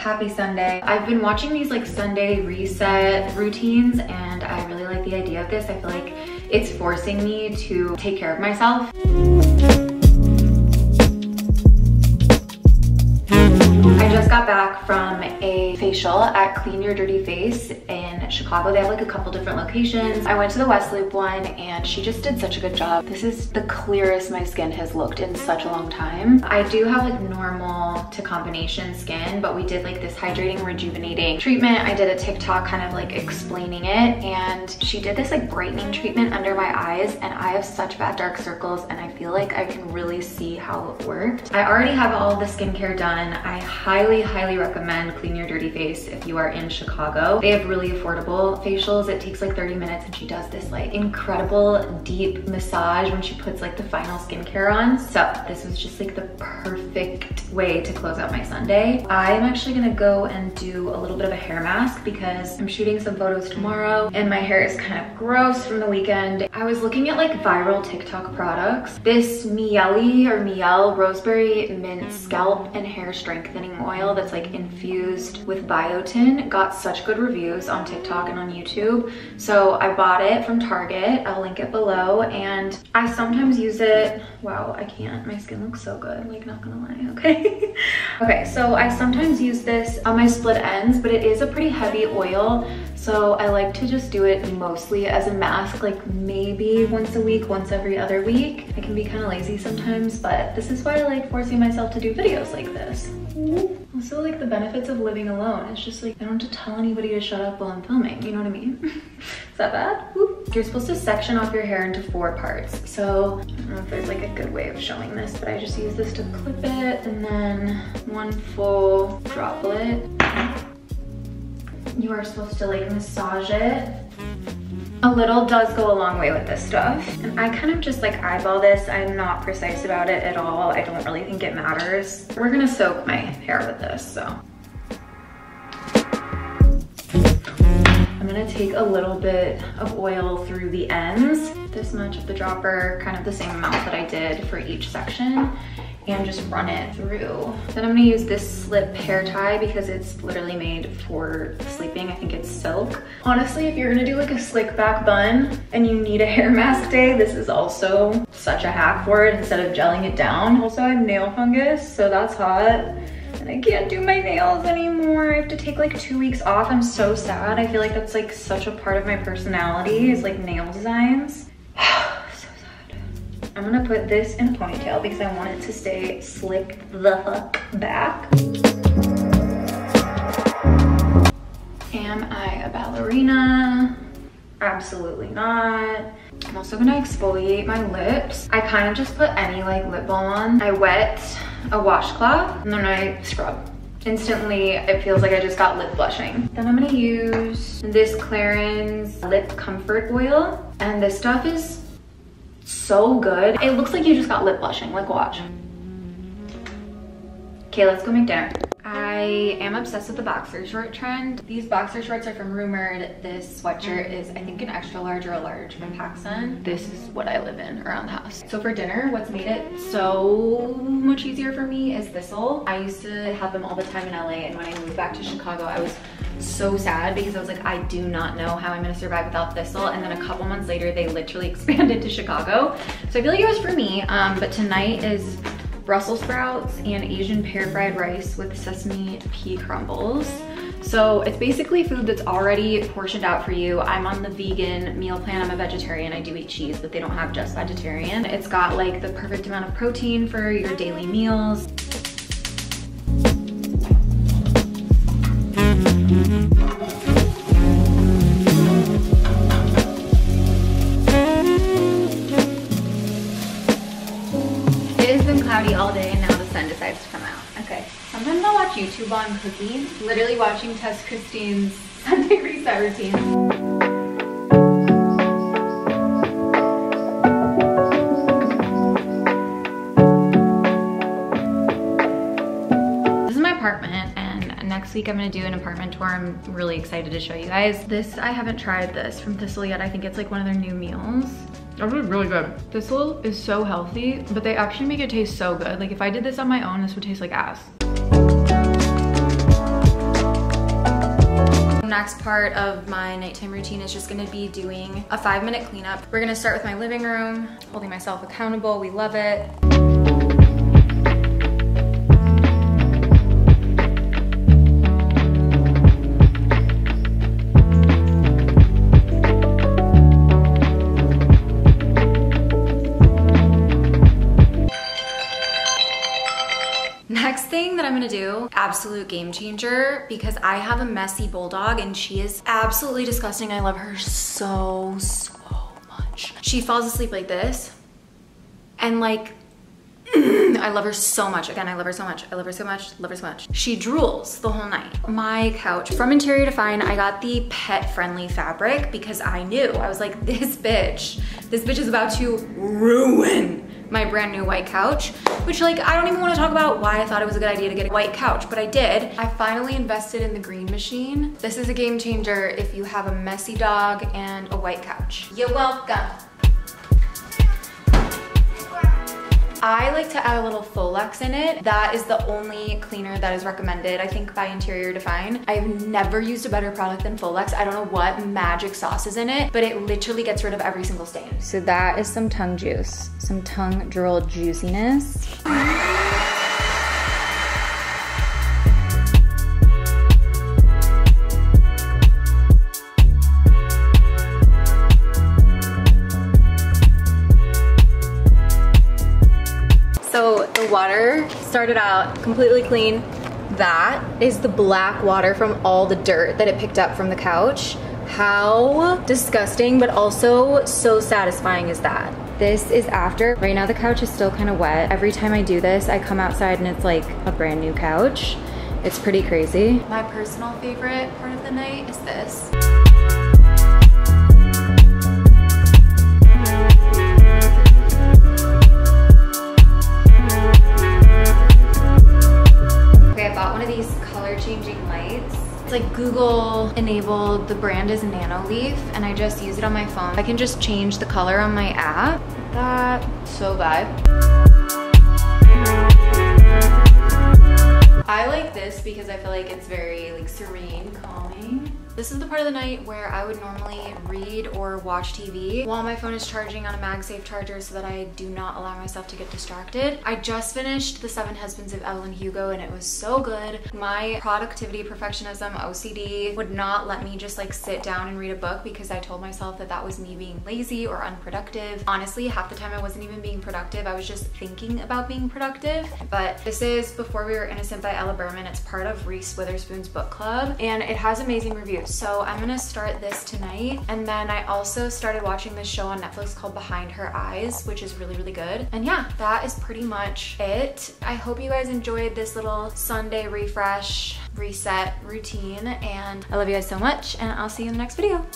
Happy Sunday. I've been watching these like Sunday reset routines and I really like the idea of this. I feel like it's forcing me to take care of myself. I just got back from a facial at Clean Your Dirty Face in Chicago. They have like a couple different locations. I went to the West Loop one and she just did such a good job. This is the clearest my skin has looked in such a long time. I do have like normal to combination skin, but we did like this hydrating, rejuvenating treatment. I did a TikTok kind of like explaining it, and she did this like brightening treatment under my eyes, and I have such bad dark circles and I feel like I can really see how it worked. I already have all the skincare done. I highly recommend Clean Your Dirty Face if you are in Chicago. They have really affordable facials. It takes like 30 minutes and she does this like incredible deep massage when she puts like the final skincare on. So this was just like the perfect way to close out my Sunday. I'm actually gonna go and do a little bit of a hair mask because I'm shooting some photos tomorrow and my hair is kind of gross from the weekend. I was looking at like viral TikTok products. This Mielle Roseberry Mint Scalp and Hair Strengthening Oil that's like infused with biotin got such good reviews on TikTok and on YouTube. So I bought it from Target. I'll link it below, and I sometimes use it. Wow, I can't. My skin looks so good, like, not gonna lie, okay? Okay, so I sometimes use this on my split ends, but it is a pretty heavy oil, so I like to just do it mostly as a mask, like maybe once a week, once every other week. I can be kind of lazy sometimes, but this is why I like forcing myself to do videos like this. Also, like, the benefits of living alone. It's just like I don't have to tell anybody to shut up while I'm filming, you know what I mean? Is that bad? Oop. You're supposed to section off your hair into 4 parts. So I don't know if there's like a good way of showing this, but I just use this to clip it and then 1 full droplet. You are supposed to like massage it. A little does go a long way with this stuff. And I kind of just like eyeball this. I'm not precise about it at all. I don't really think it matters. We're gonna soak my hair with this, so. I'm gonna take a little bit of oil through the ends. This much of the dropper, kind of the same amount that I did for each section, and just run it through. Then I'm gonna use this slip hair tie because it's literally made for sleeping. I think it's silk. Honestly, if you're gonna do like a slick back bun and you need a hair mask day, this is also such a hack for it instead of gelling it down. Also, I have nail fungus, so that's hot. And I can't do my nails anymore. I have to take like 2 weeks off. I'm so sad. I feel like that's like such a part of my personality is like nail designs. I'm gonna put this in a ponytail because I want it to stay slick the fuck back. Am I a ballerina? Absolutely not. I'm also gonna exfoliate my lips. I kind of just put any like lip balm on. I wet a washcloth and then I scrub. Instantly, it feels like I just got lip blushing. Then I'm gonna use this Clarins Lip Comfort Oil, and this stuff is so good. It looks like you just got lip blushing, like, watch. Okay, let's go make dinner. I am obsessed with the boxer short trend. These boxer shorts are from Rumored. This sweatshirt is, I think, an extra large or a large from PacSun. This is what I live in around the house. So for dinner, what's made it so much easier for me is Thistle. I used to have them all the time in LA, and when I moved back to Chicago, I was so sad because I was like, I do not know how I'm gonna survive without Thistle. And then a couple months later, they literally expanded to Chicago. So I feel like it was for me, but tonight is Brussels sprouts and Asian pear fried rice with sesame pea crumbles. So it's basically food that's already portioned out for you. I'm on the vegan meal plan. I'm a vegetarian. I do eat cheese, but they don't have just vegetarian. It's got like the perfect amount of protein for your daily meals. All day, and now the sun decides to come out. Okay, sometimes I'll watch YouTube while I'm cooking, literally watching Tess Christine's Sunday reset routine. This is my apartment, and next week I'm gonna do an apartment tour. I'm really excited to show you guys. This, I haven't tried this from Thistle yet. I think it's like one of their new meals. That was really good. Thistle is so healthy, but they actually make it taste so good. Like, if I did this on my own, this would taste like ass. next part of my nighttime routine is just gonna be doing a 5-minute cleanup. We're gonna start with my living room, holding myself accountable. We love it. Do absolute game changer, because I have a messy bulldog and she is absolutely disgusting. I love her so much. She falls asleep like this and like I love her so much. Again, I love her so much. I love her so much. Love her so much. She drools the whole night. My couch. From Interior Define, I got the pet-friendly fabric because I knew. I was like, this bitch is about to ruin my brand new white couch, which like I don't even want to talk about why I thought it was a good idea to get a white couch, but I did. I finally invested in the green machine. This is a game changer if you have a messy dog and a white couch. You're welcome. I like to add a little Folex in it. That is the only cleaner that is recommended, I think, by Interior Define. I've never used a better product than Folex. I don't know what magic sauce is in it, but it literally gets rid of every single stain. So that is some tongue juice, some tongue drool juiciness. Water started out completely clean. That is the black water from all the dirt that it picked up from the couch. How disgusting, but also so satisfying is that. This is after. Right now the couch is still kind of wet. Every time I do this, I come outside and it's like a brand new couch. It's pretty crazy. My personal favorite part of the night is this. Like Google enabled, the brand is Nanoleaf, and I just use it on my phone. I can just change the color on my app. That, so vibe. I like this because I feel like it's very like serene, calming. This is the part of the night where I would normally read or watch TV while my phone is charging on a MagSafe charger so that I do not allow myself to get distracted. I just finished The Seven Husbands of Evelyn Hugo and it was so good. My productivity, perfectionism, OCD would not let me just like sit down and read a book because I told myself that that was me being lazy or unproductive. Honestly, half the time I wasn't even being productive. I was just thinking about being productive. But this is Before We Were Innocent by Ella Berman. It's part of Reese Witherspoon's book club and it has amazing reviews. So I'm gonna start this tonight, and then I also started watching this show on Netflix called Behind Her Eyes, which is really good. And yeah, that is pretty much it. I hope you guys enjoyed this little Sunday refresh, reset routine, and I love you guys so much, and I'll see you in the next video.